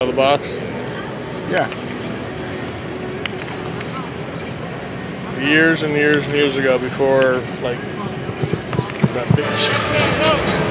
Out of the box? Yeah. Years and years and years ago, before, like, that big shit.